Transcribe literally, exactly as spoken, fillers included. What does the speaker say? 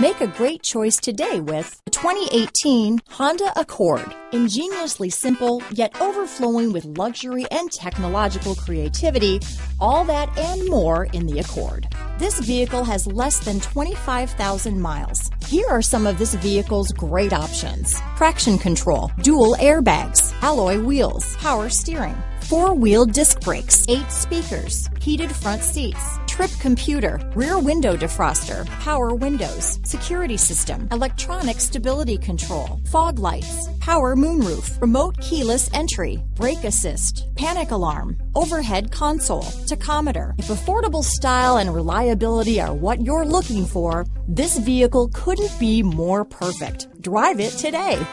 Make a great choice today with the twenty eighteen Honda Accord. Ingeniously simple, yet overflowing with luxury and technological creativity, all that and more in the Accord. This vehicle has less than twenty-five thousand miles. Here are some of this vehicle's great options: traction control, dual airbags, alloy wheels, power steering, four-wheel disc brakes, eight speakers, heated front seats, trip computer, rear window defroster, power windows, security system, electronic stability control, fog lights, power moonroof, remote keyless entry, brake assist, panic alarm, overhead console, tachometer. If affordable style and reliability are what you're looking for, this vehicle couldn't be more perfect. Drive it today.